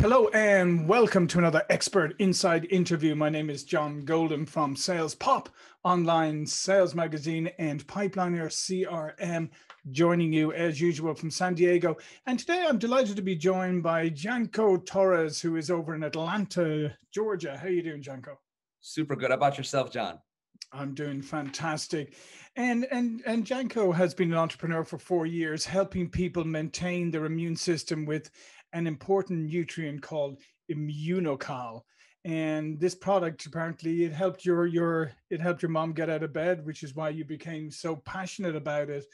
Hello and welcome to another Expert Inside interview. My name is John Golden from Sales Pop, online sales magazine and Pipeliner CRM, joining you as usual from San Diego. And today I'm delighted to be joined by Gian-Carlo Torres, who is over in Atlanta, Georgia. How are you doing, Gian-Carlo? Super good. How about yourself, John? I'm doing fantastic. And Gian-Carlo has been an entrepreneur for 4 years, helping people maintain their immune system with an important nutrient called Immunocal. And this product, apparently it helped your mom get out of bed, which is why you became so passionate about it.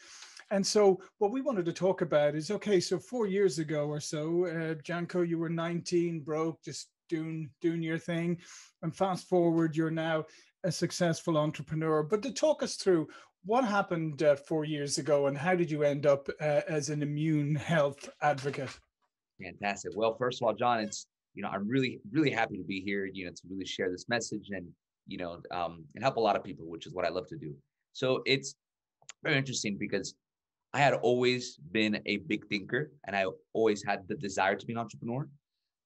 And so what we wanted to talk about is, okay, so 4 years ago or so, Gian-Carlo, you were 19, broke, just doing your thing. And fast forward, you're now a successful entrepreneur. But to talk us through what happened 4 years ago and how did you end up as an immune health advocate? Fantastic. Well, first of all, John, it's, I'm really, really happy to be here, to really share this message and, and help a lot of people, which is what I love to do. So it's very interesting because I had always been a big thinker and I always had the desire to be an entrepreneur,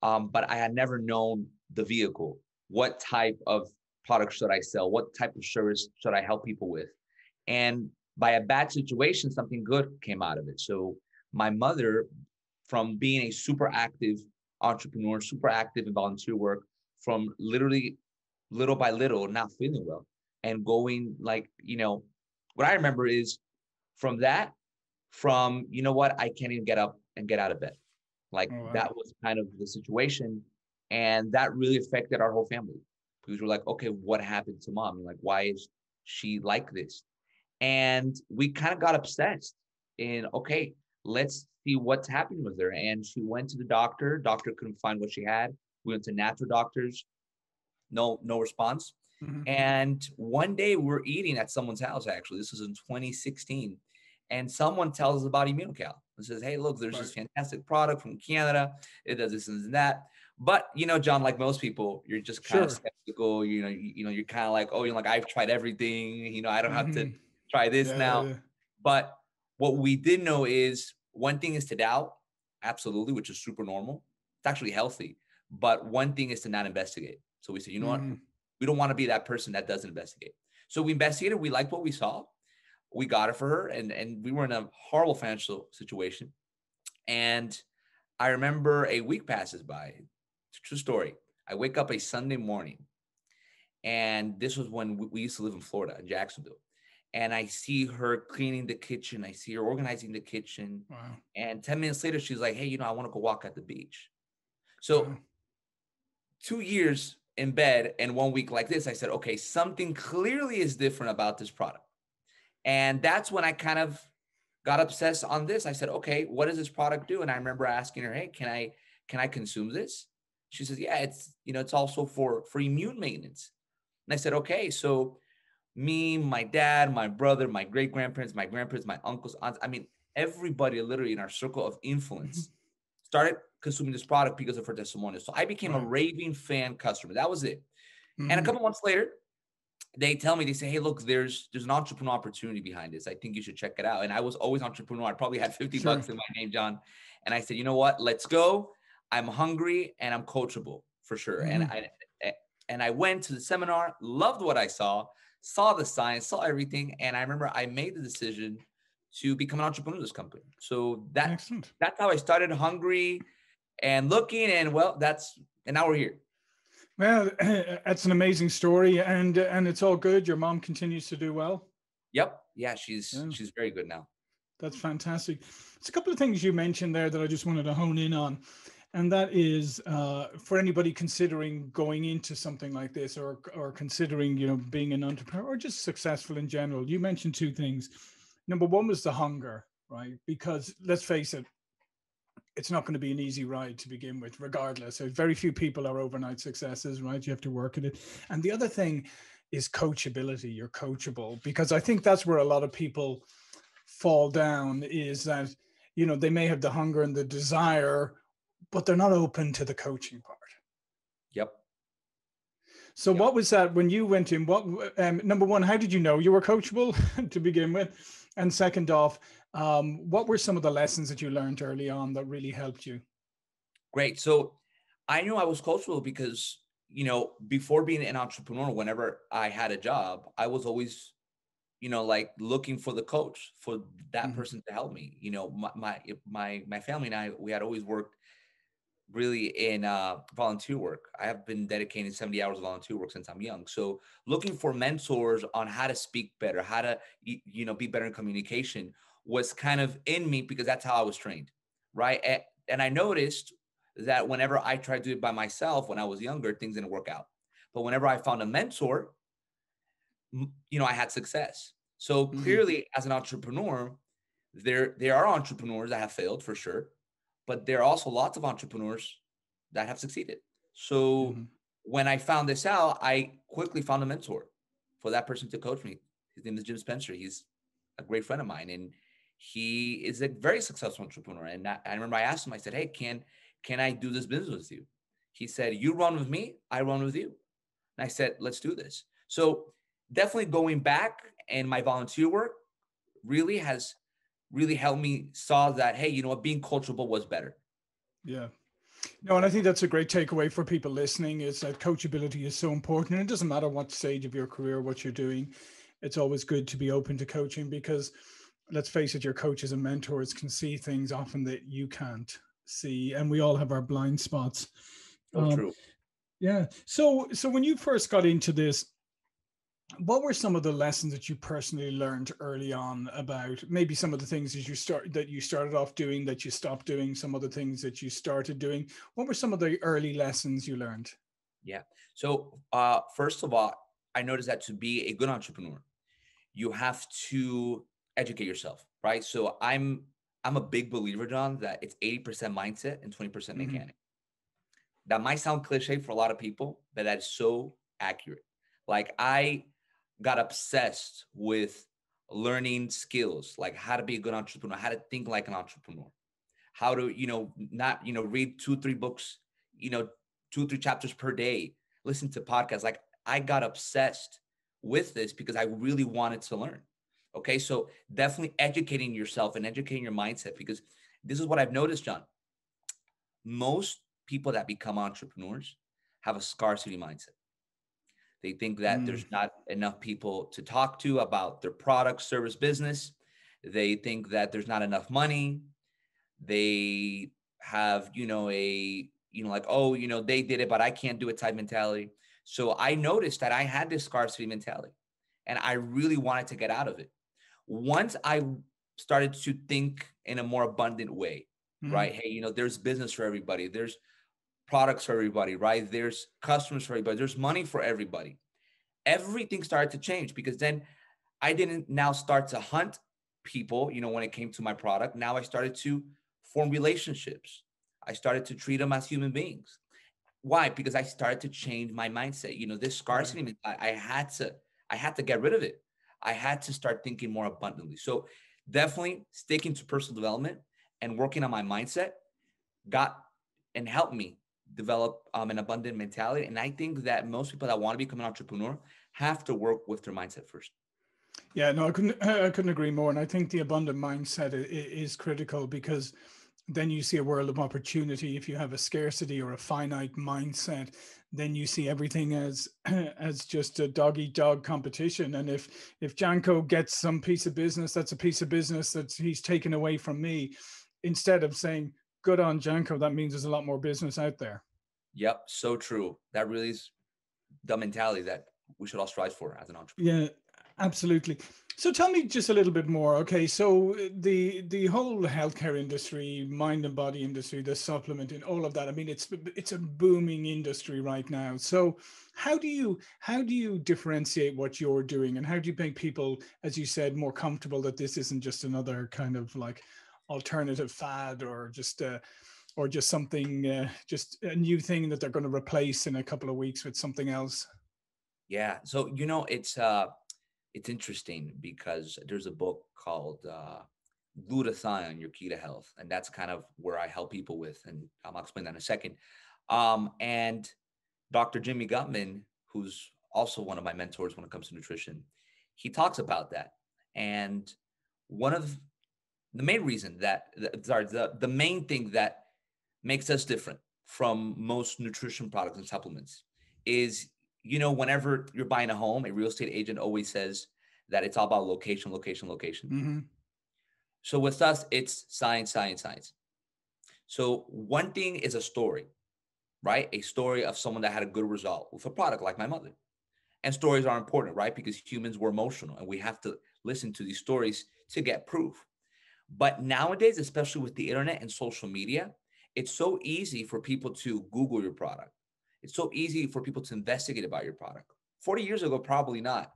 but I had never known the vehicle. What type of product should I sell? What type of service should I help people with? And by a bad situation, something good came out of it. So my mother, from being a super active entrepreneur, super active in volunteer work, from literally little by little, not feeling well and going like, what I remember is from you know what, I can't even get up and get out of bed. Like oh, wow. That was kind of the situation. And that really affected our whole family because we're like, okay, what happened to mom? Like, why is she like this? And we kind of got obsessed in, okay, let's see what's happening with her. And she went to the doctor. Doctor couldn't find what she had. We went to natural doctors. No response. Mm-hmm. And one day we're eating at someone's house, actually. This was in 2016. And someone tells us about Immunocal and says, hey, look, there's this fantastic product from Canada. It does this and that. But, John, like most people, you're just kind of skeptical. You're kind of like, oh, you're like, I've tried everything. I don't have to try this now. Yeah. But what we didn't know is, one thing is to doubt, absolutely, which is super normal. It's actually healthy. But one thing is to not investigate. So we said, what? We don't want to be that person that doesn't investigate. So we investigated. We liked what we saw. We got it for her. And we were in a horrible financial situation. And I remember a week passes by. It's a true story. I wake up a Sunday morning. And this was when we used to live in Florida, in Jacksonville. And I see her cleaning the kitchen. I see her organizing the kitchen. Wow. And 10 minutes later, she's like, hey, I want to go walk at the beach. So 2 years in bed and 1 week like this, I said, okay, something clearly is different about this product. And that's when I kind of got obsessed on this. I said, okay, what does this product do? And I remember asking her, hey, can I consume this? She says, yeah, it's, it's also for immune maintenance. And I said, okay, so me, my dad, my brother, my great-grandparents, my grandparents, my uncles, aunts, everybody literally in our circle of influence started consuming this product because of her testimonial. So I became a raving fan customer. That was it. Mm-hmm. And a couple months later, they tell me, they say, hey, look, there's an entrepreneurial opportunity behind this. I think you should check it out. And I was always entrepreneurial. I probably had 50 bucks in my name, John. And I said, you know what? Let's go. I'm hungry and I'm coachable for sure. Mm-hmm. And I went to the seminar, loved what I saw the science, saw everything. And I remember I made the decision to become an entrepreneur of this company. So that's how I started, hungry and looking, and and now we're here. Well, that's an amazing story, and it's all good. Your mom continues to do well. Yep. Yeah. She's very good now. That's fantastic. It's a couple of things you mentioned there that I just wanted to hone in on. And that is for anybody considering going into something like this or considering, being an entrepreneur or just successful in general. You mentioned two things. Number one was the hunger, right? Because let's face it, it's not going to be an easy ride to begin with, regardless. So very few people are overnight successes, right? You have to work at it. And the other thing is coachability. You're coachable, because I think that's where a lot of people fall down, is that, they may have the hunger and the desire, but they're not open to the coaching part. Yep. So what was that when you went in? What number one, how did you know you were coachable to begin with? And second off, what were some of the lessons that you learned early on that really helped you? Great. So I knew I was coachable because, you know, before being an entrepreneur, whenever I had a job, I was always, you know, like looking for the coach, for that mm-hmm. person to help me. You know, my family and I, we had always worked really in volunteer work. I have been dedicating 70 hours of volunteer work since I'm young. So looking for mentors on how to speak better, how to, you know, be better in communication was kind of in me because that's how I was trained, right? And I noticed that whenever I tried to do it by myself when I was younger, things didn't work out. But whenever I found a mentor, you know, I had success. So mm-hmm. clearly as an entrepreneur, there are entrepreneurs that have failed for sure, but there are also lots of entrepreneurs that have succeeded. So mm-hmm. when I found this out, I quickly found a mentor for that person to coach me. His name is Jim Spencer. He's a great friend of mine, and he is a very successful entrepreneur. And I remember I asked him, I said, hey, can I do this business with you? He said, you run with me, I run with you. And I said, let's do this. So definitely going back and my volunteer work really has really helped me saw that, hey, you know what, being coachable was better. Yeah. No, and I think that's a great takeaway for people listening, is that coachability is so important. And it doesn't matter what stage of your career, what you're doing. It's always good to be open to coaching because let's face it, your coaches and mentors can see things often that you can't see, and we all have our blind spots. Oh, true. Yeah. So when you first got into this, what were some of the lessons that you personally learned early on about maybe some of the things that you started off doing that you stopped doing, some of the things that you started doing? What were some of the early lessons you learned? Yeah. So first of all, I noticed that to be a good entrepreneur, you have to educate yourself, right? So I'm a big believer, John, that it's 80% mindset and 20% mm-hmm. mechanic. That might sound cliche for a lot of people, but that is so accurate. Like I got obsessed with learning skills, like how to be a good entrepreneur, how to think like an entrepreneur, how to, you know, not, you know, read 2-3 books, you know, 2-3 chapters per day, listen to podcasts. Like I got obsessed with this because I really wanted to learn. Okay, so definitely educating yourself and educating your mindset, because this is what I've noticed, John. Most people that become entrepreneurs have a scarcity mindset. They think that there's not enough people to talk to about their product, service, business. They think that there's not enough money. They have, you know, like, oh, you know, they did it, but I can't do it type mentality. So I noticed that I had this scarcity mentality and I really wanted to get out of it. Once I started to think in a more abundant way, right? Hey, you know, there's business for everybody. There's products for everybody, right? There's customers for everybody. There's money for everybody. Everything started to change because then I didn't now start to hunt people, you know, when it came to my product. Now I started to form relationships. I started to treat them as human beings. Why? Because I started to change my mindset. You know, this scarcity, I had to get rid of it. I had to start thinking more abundantly. So definitely sticking to personal development and working on my mindset got and helped me develop an abundant mentality. And I think that most people that want to become an entrepreneur have to work with their mindset first. Yeah, no, I couldn't agree more. And I think the abundant mindset is critical, because then you see a world of opportunity. If you have a scarcity or a finite mindset, then you see everything as just a dog-eat-dog competition. And if Gian-Carlo gets some piece of business, that's a piece of business that he's taken away from me, instead of saying, good on Gian-Carlo, that means there's a lot more business out there. Yep, so true. That really is the mentality that we should all strive for as an entrepreneur. Yeah, absolutely. So tell me just a little bit more. Okay, so the whole healthcare industry, mind and body industry, the supplement and all of that, I mean, it's a booming industry right now. So how do you differentiate what you're doing, and how do you make people, as you said, more comfortable that this isn't just another kind of like alternative fad or just something, just a new thing that they're going to replace in a couple of weeks with something else? Yeah, so, you know, it's interesting because there's a book called Glutathione, Your Key to Health. And that's kind of where I help people with. And I'll explain that in a second. And Dr. Jimmy Gutman, who's also one of my mentors when it comes to nutrition, he talks about that. And one of the main thing that makes us different from most nutrition products and supplements is, you know, whenever you're buying a home, a real estate agent always says that it's all about location, location, location. Mm-hmm. So with us, it's science, science, science. So one thing is a story, right? A story of someone that had a good result with a product like my mother. And stories are important, right? Because humans were emotional and we have to listen to these stories to get proof. But nowadays, especially with the internet and social media, it's so easy for people to Google your product. It's so easy for people to investigate about your product. 40 years ago, probably not,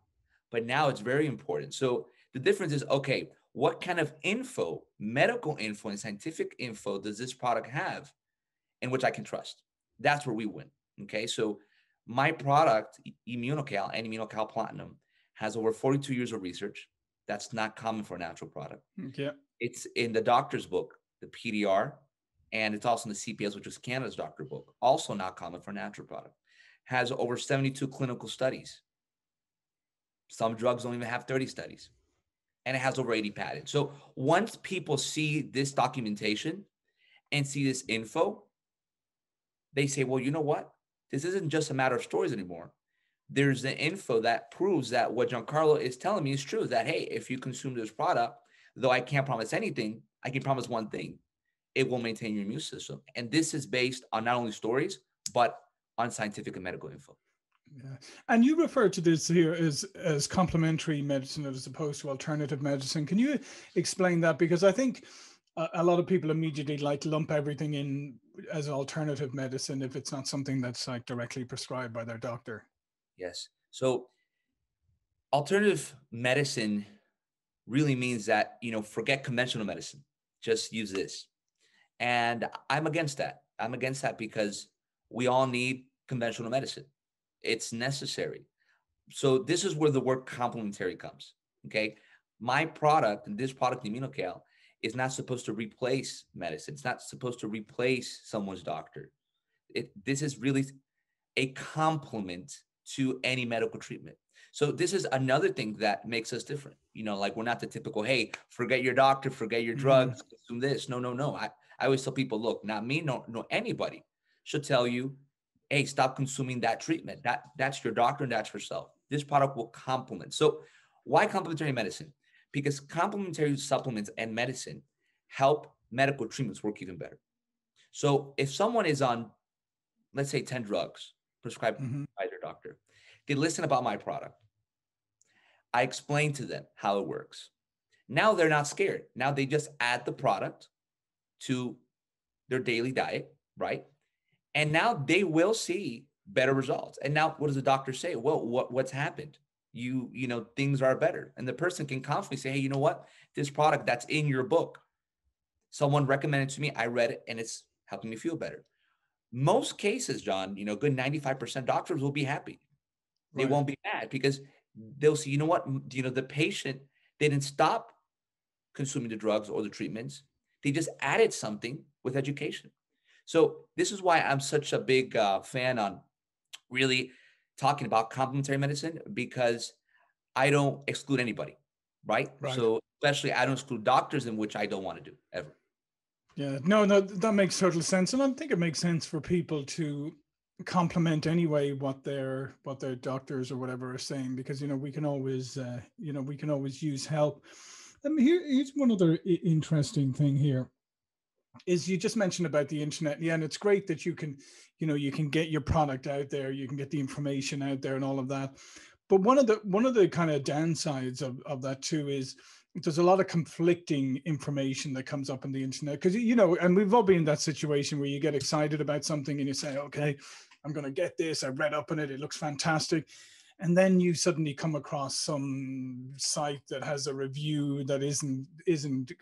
but now it's very important. So the difference is, okay, what kind of info, medical info and scientific info does this product have in which I can trust? That's where we win, okay? So my product, Immunocal and Immunocal Platinum, has over 42 years of research. That's not common for a natural product. Okay. It's in the doctor's book, the PDR, and it's also in the CPS, which is Canada's doctor book, also not common for a natural product. Has over 72 clinical studies. Some drugs don't even have 30 studies. And it has over 80 patents. So once people see this documentation and see this info, they say, well, you know what? This isn't just a matter of stories anymore. There's the info that proves that what Giancarlo is telling me is true, that, hey, if you consume this product, though I can't promise anything, I can promise one thing. It will maintain your immune system. And this is based on not only stories, but on scientific and medical info. Yeah. And you refer to this here as complementary medicine as opposed to alternative medicine. Can you explain that? Because I think a lot of people immediately like lump everything in as alternative medicine if it's not something that's like directly prescribed by their doctor. Yes. So alternative medicine really means that, you know, forget conventional medicine, just use this. And I'm against that. I'm against that because we all need conventional medicine. It's necessary. So this is where the word complementary comes, okay? My product, and this product, Immunocal, is not supposed to replace medicine. It's not supposed to replace someone's doctor. This is really a complement to any medical treatment. So this is another thing that makes us different. You know, like we're not the typical, hey, forget your doctor, forget your drugs, consume this. No, no, no. I always tell people, look, not me, no anybody should tell you, hey, stop consuming that treatment. That's your doctor and that's yourself. This product will complement. So why complementary medicine? Because complementary supplements and medicine help medical treatments work even better. So if someone is on, let's say 10 drugs prescribed by their doctor, they listen about my product. I explain to them how it works. Now they're not scared. Now they just add the product to their daily diet, right? And now they will see better results. And now what does the doctor say? Well, what's happened? You know, things are better. And the person can confidently say, hey, you know what? This product that's in your book, someone recommended to me, I read it and it's helping me feel better. Most cases, John, you know, good 95% doctors will be happy. They won't be mad because they'll see, you know what, you know, the patient, they didn't stop consuming the drugs or the treatments. They just added something with education. So this is why I'm such a big fan on really talking about complementary medicine, because I don't exclude anybody, right? So especially I don't exclude doctors, in which I don't want to do ever. Yeah, no, that makes total sense. And I think it makes sense for people to complement anyway what their doctors or whatever are saying, because you know we can always use help. Here's one other interesting thing here is you just mentioned about the internet. Yeah, and it's great that you can get your product out there, you can get the information out there and all of that. But one of the kind of downsides of that too is there's a lot of conflicting information that comes up on the internet, because, you know, and we've all been in that situation where you get excited about something and you say, okay, I'm going to get this. I read up on it. It looks fantastic. And then you suddenly come across some site that has a review that isn't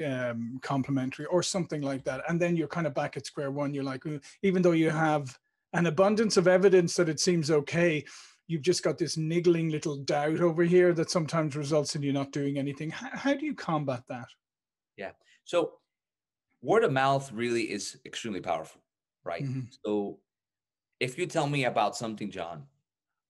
complimentary or something like that. And then you're kind of back at square one. You're like, even though you have an abundance of evidence that it seems okay, you've just got this niggling little doubt over here that sometimes results in you not doing anything. How do you combat that? Yeah. So word of mouth really is extremely powerful, right? Mm-hmm. So if you tell me about something, John,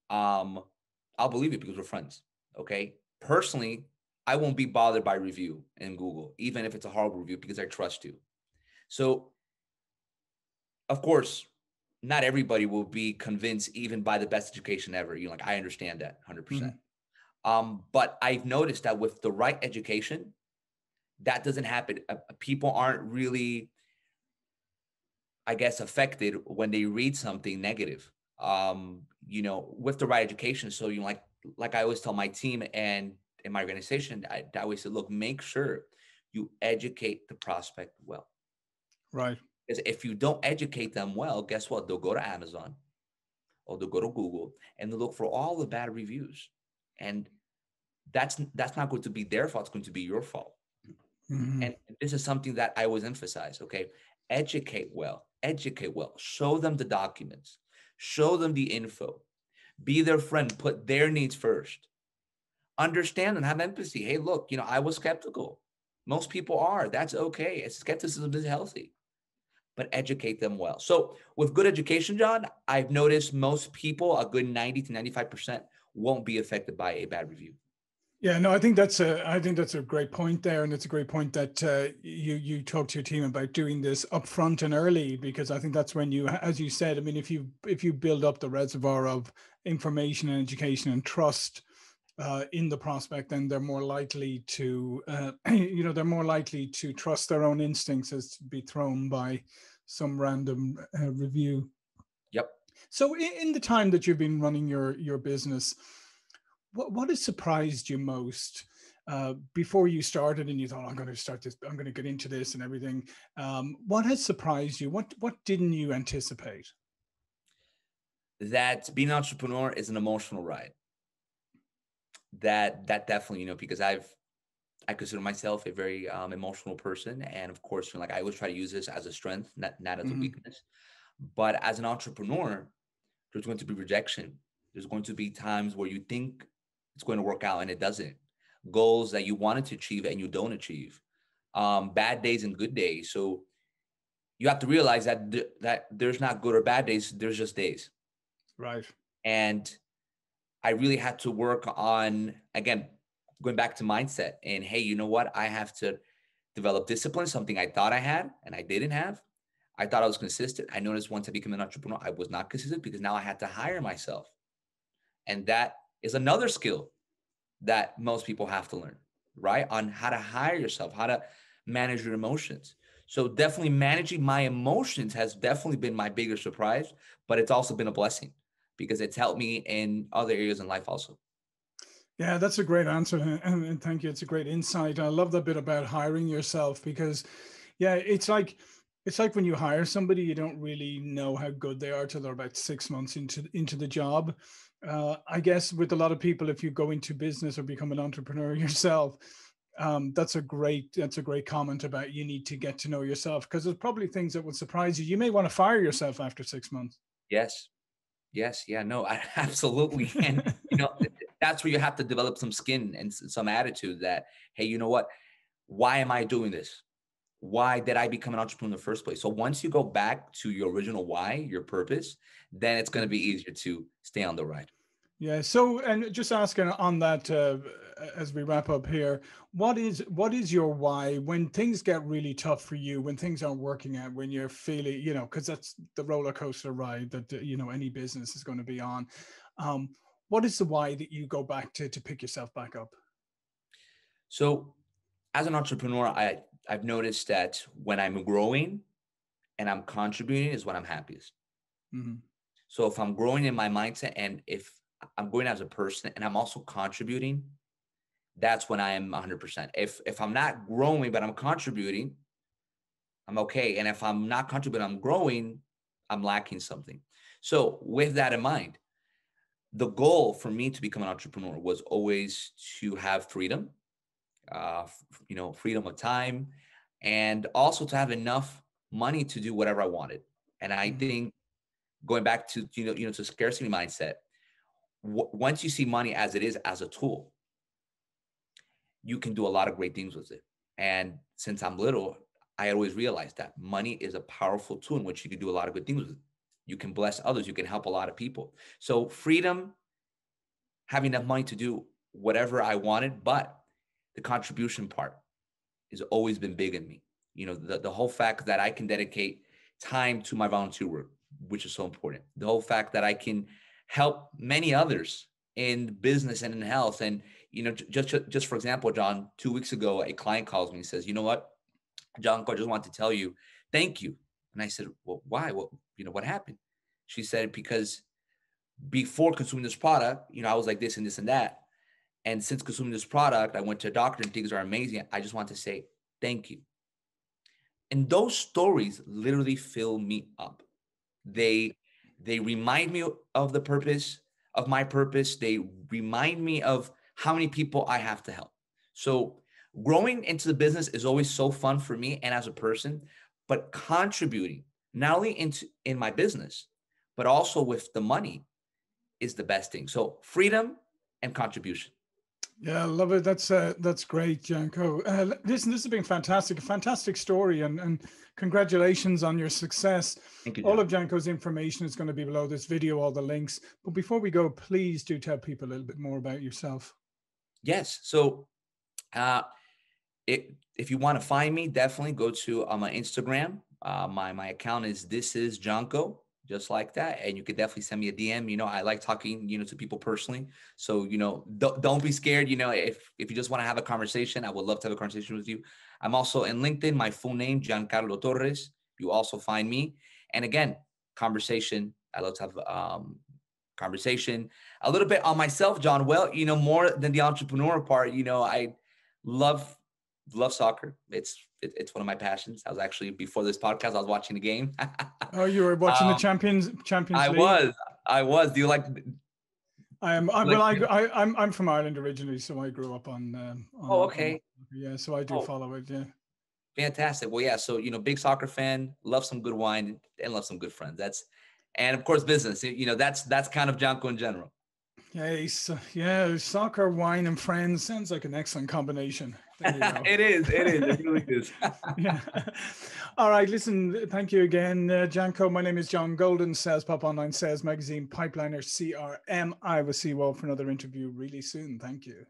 I'll believe it because we're friends. Okay. Personally, I won't be bothered by review in Google, even if it's a horrible review, because I trust you. So of course, not everybody will be convinced even by the best education ever. You know, like I understand that 100%. Mm-hmm. But I've noticed that with the right education, that doesn't happen. People aren't really, I guess, affected when they read something negative, you know, with the right education. So, you know, like I always tell my team and in my organization, I always say, look, make sure you educate the prospect well. Right. Because if you don't educate them well, guess what? They'll go to Amazon or they'll go to Google and they'll look for all the bad reviews. And that's not going to be their fault. It's going to be your fault. Mm-hmm. And this is something that I always emphasize, okay? Educate well, educate well. Show them the documents, show them the info, be their friend, put their needs first. Understand and have empathy. Hey, look, you know, I was skeptical. Most people are. That's okay. Skepticism is healthy, but educate them well. So with good education, John, I've noticed most people, a good 90 to 95% won't be affected by a bad review. Yeah, no, I think that's a great point there. And it's a great point that you talk to your team about doing this upfront and early, because I think that's when you, as you said, I mean, if you build up the reservoir of information and education and trust in the prospect, then they're more likely to, they're more likely to trust their own instincts as to be thrown by some random review. Yep. So in the time that you've been running your business, what has surprised you most before you started and you thought, I'm going to start this, I'm going to get into this and everything. What has surprised you? What didn't you anticipate? That being an entrepreneur is an emotional ride. That definitely, you know, because I consider myself a very emotional person. And of course, like I always try to use this as a strength, not as a weakness, but as an entrepreneur, there's going to be rejection. There's going to be times where you think it's going to work out and it doesn't. Goals that you wanted to achieve and you don't achieve. Bad days and good days. So you have to realize that that there's not good or bad days. There's just days. Right. And I really had to work on, again, going back to mindset and, hey, you know what? I have to develop discipline, something I thought I had and I didn't have. I thought I was consistent. I noticed once I became an entrepreneur, I was not consistent because now I had to hire myself. And that is another skill that most people have to learn, right? On how to hire yourself, how to manage your emotions. So definitely managing my emotions has definitely been my bigger surprise, but it's also been a blessing because it's helped me in other areas in life also. Yeah, that's a great answer. And thank you. It's a great insight. I love that bit about hiring yourself because, yeah, it's like when you hire somebody, you don't really know how good they are till they're about 6 months into the job. I guess with a lot of people, if you go into business or become an entrepreneur yourself, that's a great comment about you need to get to know yourself because there's probably things that would surprise you. You may want to fire yourself after 6 months. Yes. Yeah, no, absolutely. And, you know, that's where you have to develop some skin and some attitude that, hey, you know what, why am I doing this? Why did I become an entrepreneur in the first place? So once you go back to your original why, your purpose, then it's going to be easier to stay on the ride. Yeah. So, and just asking on that, as we wrap up here, what is your why when things get really tough for you, when things aren't working out, when you're feeling, you know, because that's the roller coaster ride that, you know, any business is going to be on. What is the why that you go back to pick yourself back up? So as an entrepreneur, I've noticed that when I'm growing and I'm contributing is when I'm happiest. Mm-hmm. So if I'm growing in my mindset and if I'm growing as a person and I'm also contributing, that's when I am 100%. If I'm not growing, but I'm contributing, I'm okay. And if I'm not contributing, I'm growing, I'm lacking something. So with that in mind, the goal for me to become an entrepreneur was always to have freedom. You know, freedom of time, and also to have enough money to do whatever I wanted. And I think going back to, you know, to scarcity mindset, once you see money as it is, as a tool, you can do a lot of great things with it. And since I'm little, I always realized that money is a powerful tool in which you can do a lot of good things with it. You can bless others. You can help a lot of people. So freedom, having enough money to do whatever I wanted, but the contribution part has always been big in me. You know, the whole fact that I can dedicate time to my volunteer work, which is so important. The whole fact that I can help many others in business and in health. And, you know, just for example, John, 2 weeks ago, a client calls me and says, you know what, John, I just want to tell you, thank you. And I said, well, why? Well, you know, what happened? She said, because before consuming this product, you know, I was like this and this and that. And since consuming this product, I went to a doctor and things are amazing. I just want to say thank you. And those stories literally fill me up. They remind me of the purpose, of my purpose. They remind me of how many people I have to help. So growing into the business is always so fun for me and as a person, but contributing not only in my business, but also with the money is the best thing. So freedom and contribution. Yeah, I love it. That's great, Gian-Carlo. Listen, this has been fantastic story, and congratulations on your success. Thank you, John. All of Gian-Carlo's information is going to be below this video, all the links. But before we go, please do tell people a little bit more about yourself. Yes. So if you want to find me, definitely go to my Instagram. My account is This Is Gian-Carlo, just like that. And you could definitely send me a DM. You know, I like talking, you know, to people personally. So, you know, don't be scared. You know, if you just want to have a conversation, I would love to have a conversation with you. I'm also in LinkedIn, my full name, Gian-Carlo Torres. You also find me. And again, conversation. I love to have conversation. A little bit on myself, John. Well, you know, more than the entrepreneur part, you know, I love soccer. It's one of my passions. I was actually, before this podcast, I was watching the game. Oh, you were watching the Champions League? I was. Do you like? I'm from Ireland originally, so I grew up on oh, okay. Yeah, so I do follow it. Yeah. Fantastic. Well, yeah. So, you know, big soccer fan, love some good wine and love some good friends. And of course, business. You know, that's kind of Gian-Carlo in general. Yeah, soccer, wine, and friends sounds like an excellent combination. It really is. Yeah. All right, listen, thank you again, Gian-Carlo. My name is John Golden, Sales Pop Online Sales Magazine, Pipeliner CRM. I will see you all for another interview really soon. Thank you.